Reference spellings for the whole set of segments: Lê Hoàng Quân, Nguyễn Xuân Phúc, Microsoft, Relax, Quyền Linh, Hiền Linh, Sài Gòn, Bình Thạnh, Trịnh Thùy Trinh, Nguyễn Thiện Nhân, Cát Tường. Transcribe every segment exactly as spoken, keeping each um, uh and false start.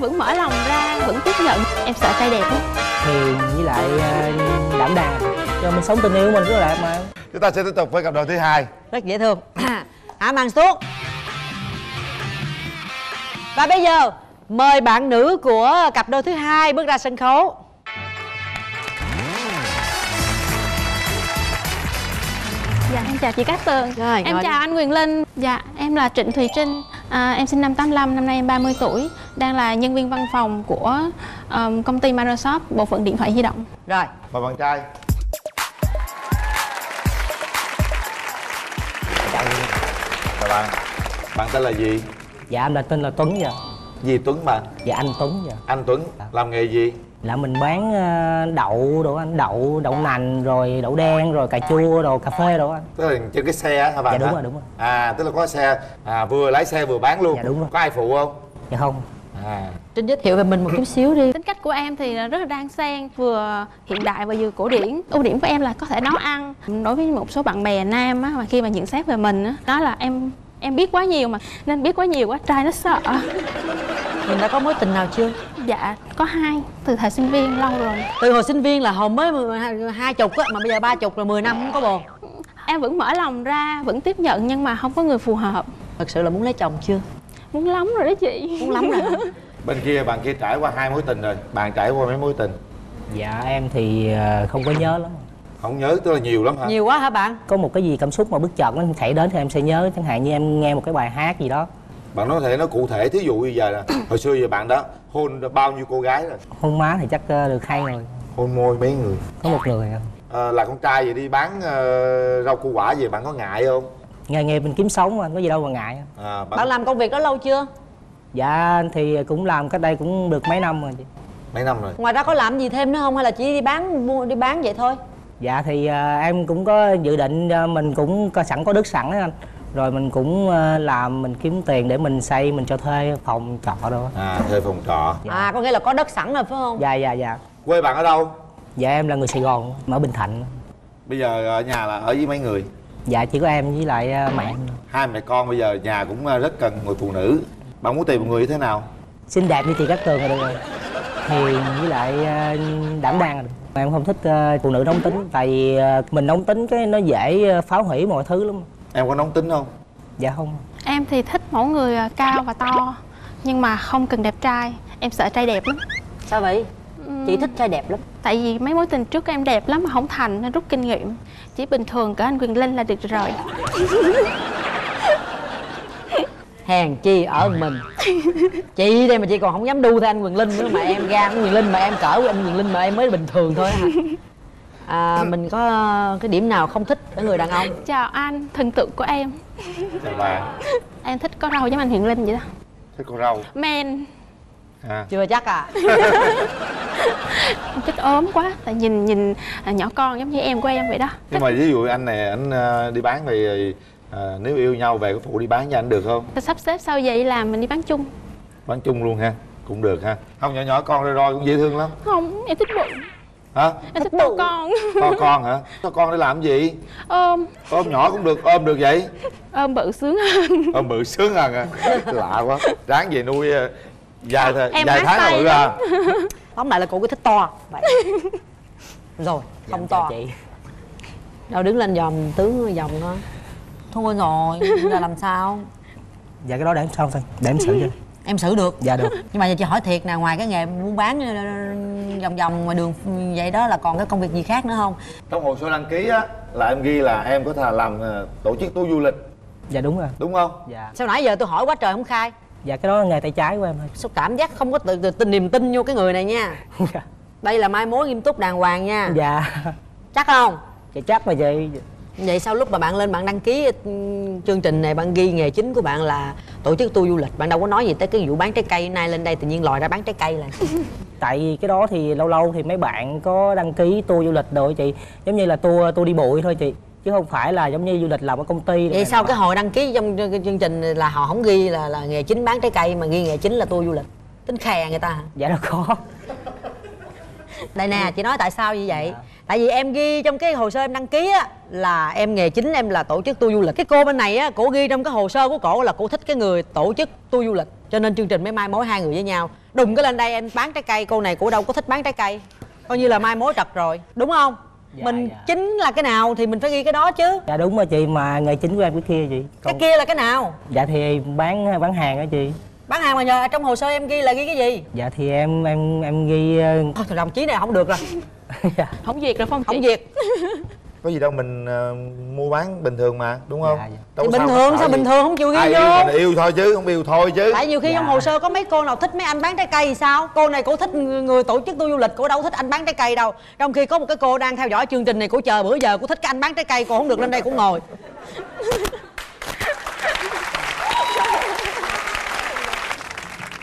ra, vẫn mở lòng ra, vẫn tiếp nhận. Em sợ trai đẹp lắm. Hiền với lại đảm đang, cho mình sống tình yêu mình rất là đẹp mà. Chúng ta sẽ tiếp tục với cặp đôi thứ hai. Rất dễ thương. Hạ màn xuống. Và bây giờ mời bạn nữ của cặp đôi thứ hai bước ra sân khấu. Dạ em chào chị Cát Tường. Rồi, em chào đi. Anh Quyền Linh. Dạ em là Trịnh Thùy Trinh. À, em sinh năm tám lăm, năm nay em ba mươi tuổi. Đang là nhân viên văn phòng của um, công ty Microsoft, bộ phận điện thoại di động. Rồi. Và bạn trai. Chào bạn. Bạn tên là gì? Dạ em là tên là Tuấn vậy. Gì Tuấn mà? Dạ anh Tuấn vậy. Anh Tuấn làm nghề gì? Là mình bán đậu đồ anh, đậu đậu nành rồi đậu đen rồi cà chua đồ cà phê đồ anh. Tức là trên cái xe hả bạn? Dạ đúng hả? Rồi đúng rồi. À tức là có xe, à, vừa lái xe vừa bán luôn. Dạ đúng rồi. Có ai phụ không? Dạ không. À. Trinh giới thiệu về mình một chút xíu đi. Tính cách của em thì rất là đan xen, vừa hiện đại và vừa cổ điển. Ưu điểm của em là có thể nấu ăn. Đối với một số bạn bè nam á, mà khi mà nhận xét về mình á, đó là em em biết quá nhiều mà, nên biết quá nhiều quá trai nó sợ. Mình đã có mối tình nào chưa? Dạ có hai, từ thời sinh viên lâu rồi. Từ hồi sinh viên là hồi mới hai chục á, mà bây giờ ba chục rồi, mười năm không có bồ. Em vẫn mở lòng ra, vẫn tiếp nhận, nhưng mà không có người phù hợp. Thật sự là muốn lấy chồng chưa? Muốn lắm rồi đó chị. Muốn lắm rồi. Bên kia bạn kia trải qua hai mối tình rồi, bạn trải qua mấy mối tình? Dạ em thì không có nhớ lắm. Không nhớ tức là nhiều lắm hả? Nhiều quá hả bạn? Có một cái gì cảm xúc mà bất chợt nó xảy đến thì em sẽ nhớ. Chẳng hạn như em nghe một cái bài hát gì đó. Bạn nói thể nó cụ thể, thí dụ như giờ nè, hồi xưa giờ bạn đó hôn bao nhiêu cô gái rồi? Hôn má thì chắc được hai người. Hôn môi mấy người? Có một người à. À, là con trai vậy đi bán uh, rau củ quả gì bạn có ngại không? Nghề nghiệp mình kiếm sống mà, có gì đâu mà ngại. À, bạn... bạn làm công việc đó lâu chưa? Dạ thì cũng làm cách đây cũng được mấy năm rồi chị. Mấy năm rồi. Ngoài ra có làm gì thêm nữa không hay là chỉ đi bán mua đi bán vậy thôi? Dạ thì uh, em cũng có dự định, uh, mình cũng có sẵn có đất sẵn đó anh. Rồi mình cũng làm, mình kiếm tiền để mình xây, mình cho thuê phòng trọ đâu. À, thuê phòng trọ. Dạ. À, có nghĩa là có đất sẵn rồi phải không? Dạ, dạ, dạ. Quê bạn ở đâu? Dạ, em là người Sài Gòn, ở Bình Thạnh. Bây giờ ở nhà là ở với mấy người? Dạ, chỉ có em với lại mẹ. Hai mẹ con bây giờ nhà cũng rất cần người phụ nữ. Bạn muốn tìm một người như thế nào? Xinh đẹp như chị Cát Tường là được rồi. Hiền với lại đảm đang là được. Em không thích phụ nữ nóng tính. Tại vì mình nóng tính cái nó dễ phá hủy mọi thứ lắm. Em có nóng tính không? Dạ không. Em thì thích mẫu người cao và to, nhưng mà không cần đẹp trai. Em sợ trai đẹp lắm. Sao vậy? Uhm, chị thích trai đẹp lắm. Tại vì mấy mối tình trước em đẹp lắm mà không thành nên rút kinh nghiệm. Chỉ bình thường cỡ anh Quyền Linh là được rồi. Hèn chi ở mình. Chị đây mà chị còn không dám đu theo anh Quyền Linh nữa. Mà em ra anh Quyền Linh mà em cỡ anh Quyền Linh mà em mới bình thường thôi hả? À, mình có cái điểm nào không thích ở người đàn ông? Chào anh, thần tượng của em. Chào bạn. Em thích có râu giống anh Hiền Linh vậy đó. Thích có râu? Men à. Chưa chắc à. Em thích ốm quá, tại nhìn nhìn nhỏ con giống như em của em vậy đó. Nhưng mà ví dụ anh này, anh đi bán thì à, nếu yêu nhau về có phụ đi bán cho anh được không? Sắp xếp sau vậy làm mình đi bán chung. Bán chung luôn ha, cũng được ha. Không, nhỏ nhỏ con rồi rồi cũng dễ thương lắm. Không, em thích bụng. Hả? Em thích to con. To con hả? To con để làm gì? Ôm. Ôm nhỏ cũng được, ôm được vậy? Ôm bự sướng hơn. Ôm bự sướng hơn à? Lạ quá. Ráng về nuôi dài thôi, dài tháng là bự ra. Tóm lại là cô cứ thích to vậy. Rồi, không dạ, to chị. Đâu đứng lên dòm tướng dòm nó. Thôi rồi, là làm sao? Dạ cái đó để em sao thôi, để em xử cho. Em xử được. Dạ được. Nhưng mà giờ chị hỏi thiệt nè, ngoài cái nghề buôn bán vòng vòng ngoài đường vậy đó là còn cái công việc gì khác nữa không? Trong hồ sơ đăng ký á là em ghi là em có thể làm tổ chức tour du lịch. Dạ đúng rồi. Đúng không? Dạ. Sao nãy giờ tôi hỏi quá trời không khai? Dạ cái đó là nghề tay trái của em thôi. Sao cảm giác không có tự tin niềm tin vô cái người này nha. Dạ. Đây là mai mối nghiêm túc đàng hoàng nha. Dạ. Chắc không? Dạ chắc mà vậy. Vậy sau lúc mà bạn lên bạn đăng ký chương trình này bạn ghi nghề chính của bạn là tổ chức tour du lịch, bạn đâu có nói gì tới cái vụ bán trái cây, nay lên đây tự nhiên lòi ra bán trái cây là tại vì cái đó thì lâu lâu thì mấy bạn có đăng ký tour du lịch rồi chị, giống như là tour tour đi bụi thôi chị, chứ không phải là giống như du lịch làm ở công ty. Vậy sao cái hồi đăng ký trong chương trình là họ không ghi là là nghề chính bán trái cây mà ghi nghề chính là tour du lịch? Tính khè người ta hả? Dạ đâu có. Đây nè, chị nói tại sao như vậy? Dạ. Tại vì em ghi trong cái hồ sơ em đăng ký á là em nghề chính em là tổ chức tour du lịch. Cái cô bên này á, cổ ghi trong cái hồ sơ của cổ là cổ thích cái người tổ chức tour du lịch, cho nên chương trình mới mai mối hai người với nhau. đùng cái lên đây em bán trái cây, cô này cô đâu có thích bán trái cây, coi như là mai mối trật rồi, đúng không? Dạ, mình dạ. Chính là cái nào thì mình phải ghi cái đó chứ. Dạ đúng rồi chị, mà nghề chính của em cái kia chị. Còn... cái kia là cái nào? Dạ thì bán bán hàng đó chị. Bán hàng mà nhờ trong hồ sơ em ghi là ghi cái gì? Dạ thì em em em ghi thôi, thì đồng chí này không được rồi. Dạ. Không việc rồi phong không việc. Có gì đâu, mình uh, mua bán bình thường mà, đúng không? Dạ, dạ. Đâu thì bình sao thường sao gì? Bình thường không chịu ghi ai vô. Yêu, mình yêu thôi chứ, không yêu thôi chứ. Tại nhiều khi dạ. Trong hồ sơ có mấy cô nào thích mấy anh bán trái cây thì sao? Cô này cổ thích người tổ chức tour du lịch, cô đâu thích anh bán trái cây đâu. Trong khi có một cái cô đang theo dõi chương trình này, cô chờ bữa giờ cô thích cái anh bán trái cây, cô không được lên đây cũng ngồi.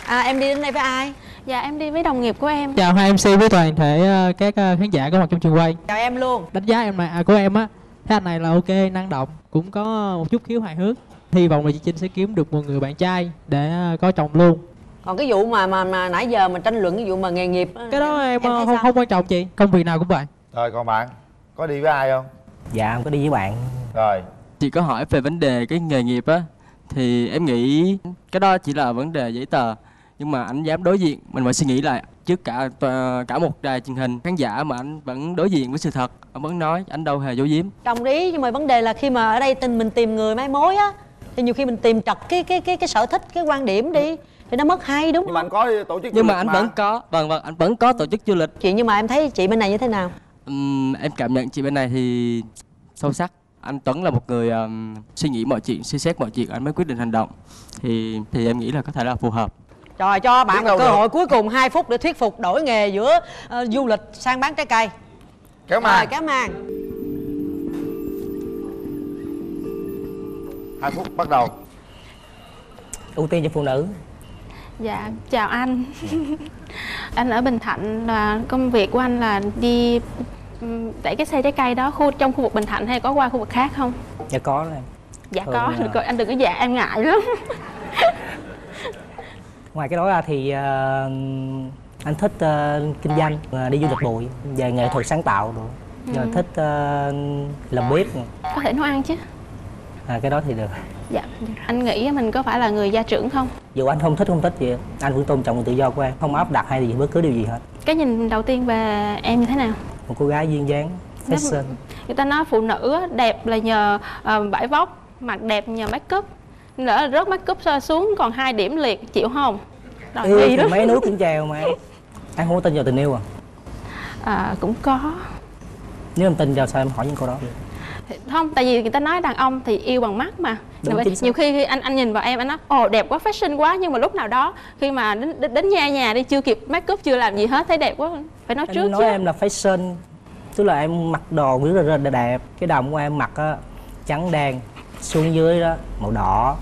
À, em đi đến đây với ai? Dạ em đi với đồng nghiệp của em. Chào hai em xê với toàn thể uh, các uh, khán giả có mặt trong trường quay. Chào em luôn. Đánh giá em này, à, của em á, thế anh này là ok, năng động, cũng có một chút khiếu hài hước. Hy vọng là chị Trinh sẽ kiếm được một người bạn trai để uh, có chồng luôn. Còn cái vụ mà mà, mà nãy giờ mình tranh luận cái vụ mà nghề nghiệp, cái đó em, em không, không, không quan trọng chị. Công việc nào cũng vậy. Rồi còn bạn, có đi với ai không? Dạ em có đi với bạn. Rồi. Chị có hỏi về vấn đề cái nghề nghiệp á, thì em nghĩ cái đó chỉ là vấn đề giấy tờ. Nhưng mà anh dám đối diện, mình phải suy nghĩ lại trước cả cả một đài truyền hình khán giả mà anh vẫn đối diện với sự thật, anh vẫn nói, anh đâu hề giấu giếm. Đồng ý, nhưng mà vấn đề là khi mà ở đây tình mình tìm người mai mối á, thì nhiều khi mình tìm trật cái cái cái cái sở thích, cái quan điểm đi thì nó mất hay, đúng không? Nhưng mà anh có tổ chức. Nhưng mà anh mà. vẫn có, vâng vâng, anh vẫn có tổ chức du lịch. Chị nhưng mà em thấy chị bên này như thế nào? Uhm, em cảm nhận chị bên này thì sâu sắc. Anh Tuấn là một người um, suy nghĩ mọi chuyện, suy xét mọi chuyện, anh mới quyết định hành động. Thì thì em nghĩ là có thể là phù hợp. Trời, cho bạn một cơ hội cuối cùng hai phút để thuyết phục đổi nghề giữa uh, du lịch sang bán trái cây. Cảm ơn. Cảm ơn. hai phút bắt đầu. Ưu tiên cho phụ nữ. Dạ, chào anh. Anh ở Bình Thạnh, là công việc của anh là đi đẩy cái xe trái cây đó khu trong khu vực Bình Thạnh hay có qua khu vực khác không? Dạ có rồi. Dạ thường có, là... anh đừng có dạ, em ngại lắm. Ngoài cái đó ra thì uh, anh thích uh, kinh doanh, uh, đi du lịch bụi, về nghệ thuật sáng tạo rồi, ừ. Rồi thích uh, làm bếp. Có thể nấu ăn chứ? À, cái đó thì được. Dạ. Anh nghĩ mình có phải là người gia trưởng không? Dù anh không thích không thích gì, anh vẫn tôn trọng tự do của em, không áp đặt hay gì bất cứ điều gì hết. Cái nhìn đầu tiên về em như thế nào? Một cô gái duyên dáng, fashion. Người ta nói phụ nữ đẹp là nhờ uh, vải vóc, mặt đẹp nhờ make up. Lỡ rớt mắt cúp xuống còn hai điểm liệt, chịu không? Ê, đó. Mấy nước cũng trèo mà. Anh không có tin vào tình yêu à? À cũng có. Nếu em tin vào sao em hỏi những câu đó? Không, tại vì người ta nói đàn ông thì yêu bằng mắt mà. Đúng, vậy, nhiều khi anh anh nhìn vào em anh nói ồ đẹp quá, fashion quá, nhưng mà lúc nào đó khi mà đến đến nhà nhà đi chưa kịp make up, chưa làm gì hết thấy đẹp quá phải nói anh trước nói chứ. Em là fashion, tức là em mặc đồ rất là đẹp. Cái đồng của em mặc á, trắng đen xuống dưới đó màu đỏ.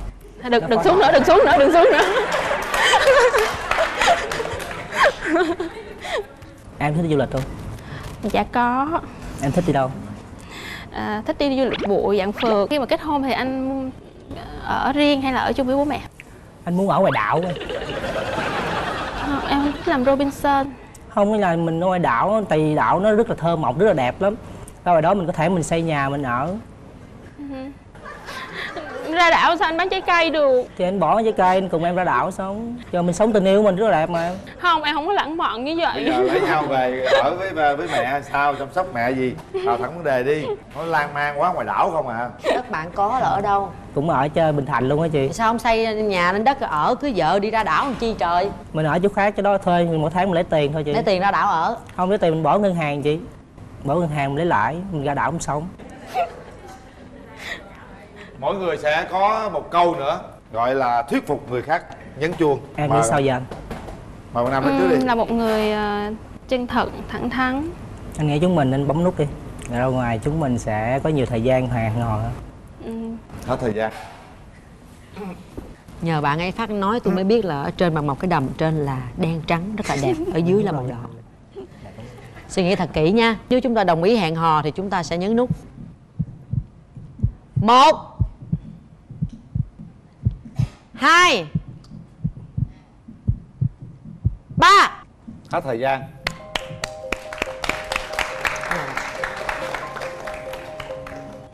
Đừng đừng xuống nữa, đừng xuống nữa, đừng xuống nữa. Em thích đi du lịch không? Dạ có. Em thích đi đâu? À, thích đi du lịch bụi, dạng phượt. Khi mà kết hôn thì anh ở riêng hay là ở chung với bố mẹ? Anh muốn ở ngoài đảo. Không, em không thích làm Robinson. Không, là mình ở ngoài đảo, tại vì đảo nó rất là thơ mộng, rất là đẹp lắm. Ra ngoài đó mình có thể mình xây nhà mình ở. Ra đảo sao anh bán trái cây được? Thì anh bỏ trái cây anh cùng em ra đảo sống. Giờ mình sống tình yêu của mình rất là đẹp mà. Không, em không có lãng mạn như vậy. Bây giờ lấy nhau về ở với với mẹ sao, chăm sóc mẹ gì? Vào thẳng vấn đề đi. Nó lan man quá, ngoài đảo không à? Các bạn có là ở đâu? Cũng ở chơi Bình Thạnh luôn á chị. Thì sao không xây nhà lên đất ở, cưới vợ đi ra đảo làm chi trời? Mình ở chỗ khác cho đó thuê, mỗi tháng mình lấy tiền thôi chị. Lấy tiền ra đảo ở? Không, lấy tiền mình bỏ ngân hàng chị. Bỏ ngân hàng mình lấy lãi, mình ra đảo mình sống. Mỗi người sẽ có một câu nữa gọi là thuyết phục người khác, nhấn chuông. Em nghĩ sao vậy anh? Mời bạn Nam lên trước đi. Là một người uh, chân thật, thẳng thắn. Anh nghĩ chúng mình nên bấm nút đi. Ra ngoài chúng mình sẽ có nhiều thời gian hoàn ngồi. Ừ. Hết thời gian. Nhờ bạn ấy phát nói tôi mới biết là ở trên bằng mọc cái đầm trên là đen trắng rất là đẹp, ở dưới là màu đỏ. Suy nghĩ thật kỹ nha. Nếu chúng ta đồng ý hẹn hò thì chúng ta sẽ nhấn nút. Một. Hai. Ba. Hết thời gian.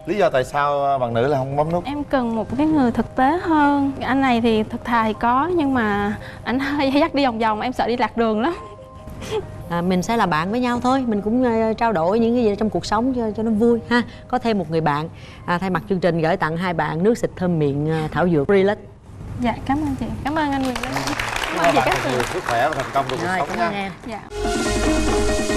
Lý do tại sao bạn nữ là không bấm nút? Em cần một cái người thực tế hơn. Anh này thì thật thà thì có, nhưng mà anh hay dắt đi vòng vòng, em sợ đi lạc đường lắm. À, mình sẽ là bạn với nhau thôi, mình cũng uh, trao đổi những cái gì trong cuộc sống cho, cho nó vui ha. Có thêm một người bạn. À, thay mặt chương trình gửi tặng hai bạn nước xịt thơm miệng uh, thảo dược Relax. Dạ, cảm ơn chị. Cảm ơn anh Quyền Linh. Cảm ơn chị Cát Tường. Sức khỏe và thành công trong cuộc sống nha. Dạ.